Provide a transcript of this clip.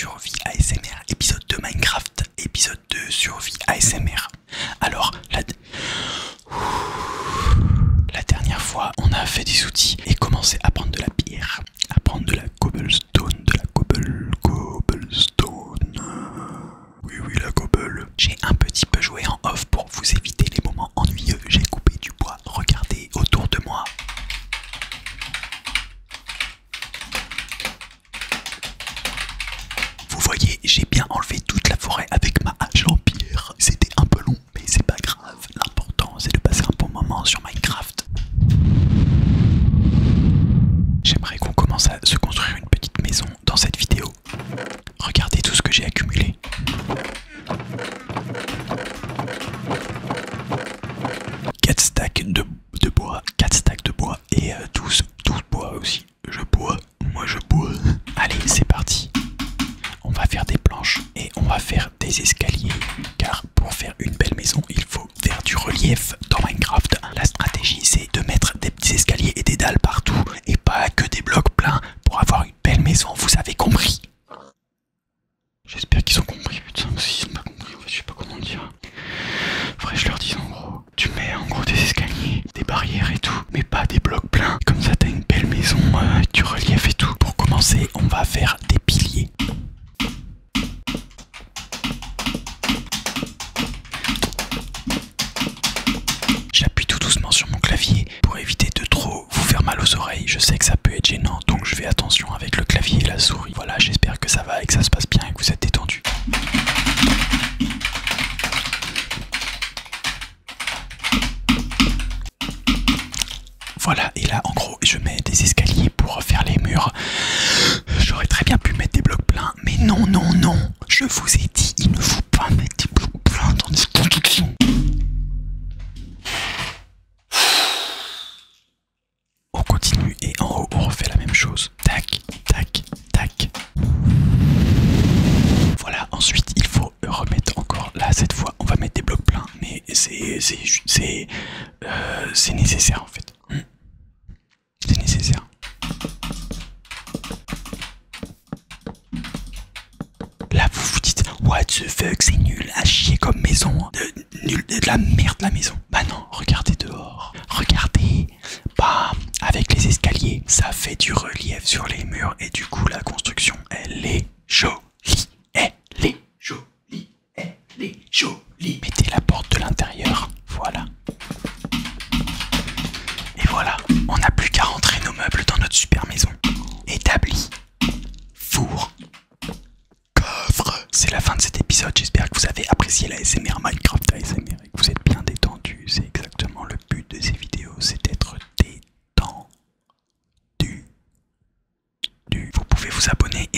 survie ASMR, épisode 2 Minecraft, épisode 2 survie ASMR. Alors, la dernière fois, on a fait des outils et commencé à prendre de la pierre, à prendre de la cobblestone, oui la cobble. J'ai un petit peu joué en off pour vous éviter les moments ennuyeux, j'ai coupé du bois, regardez autour de moi. Vous voyez, j'ai bien enlevé toute la forêt avec ma hache en pierre. C'était un peu long, mais c'est pas grave. L'important, c'est de passer un bon moment sur Minecraft. J'aimerais qu'on commence à se construire une petite maison dans cette vidéo. Regardez tout ce que j'ai accumulé. Quatre stacks de bois et tout bois aussi. Moi je bois. Allez, c'est parti. On va faire des planches et on va faire des escaliers, car pour faire une belle maison, il faut faire du relief dans Minecraft. La stratégie, c'est de mettre des petits escaliers et des dalles partout et pas que des blocs pleins pour avoir une belle maison, vous avez compris. J'espère qu'ils ont compris, putain, s'ils n'ont pas compris, en fait, je sais pas comment dire. Vrai, je leur dis en gros, tu mets en gros des escaliers, des barrières et tout, mais pas des blocs pleins. Comme ça, t'as une belle maison avec du relief et tout. Pour commencer, on va faire des piliers. J'appuie tout doucement sur mon clavier pour éviter de trop vous faire mal aux oreilles. Je sais que ça peut être gênant, donc je fais attention avec le clavier et la souris. Voilà, j'espère que ça va et que ça se passe bien et que vous êtes détendus. Voilà, et là en gros je mets des escaliers pour faire les murs. J'aurais très bien pu mettre des blocs pleins, mais non, je vous ai dit, il ne faut pas mettre des blocs pleins dans des constructions. On continue et en haut on refait la même chose. Tac, tac, tac. Voilà, ensuite il faut remettre encore, là cette fois on va mettre des blocs pleins, mais c'est nécessaire en fait. C'est nécessaire. Là vous vous dites, what the fuck, c'est nul à chier comme maison, de la merde la maison. Bah non, regardez dehors, regardez, bah avec les escaliers, ça fait du relief sur les murs et du coup la construction elle est jolie, elle est jolie. Mettez la porte de l'intérieur, voilà. Voilà, on n'a plus qu'à rentrer nos meubles dans notre super maison. Établi. Four. Coffre. C'est la fin de cet épisode, j'espère que vous avez apprécié la ASMR Minecraft ASMR et que vous êtes bien détendu. C'est exactement le but de ces vidéos, c'est d'être détendu. Vous pouvez vous abonner et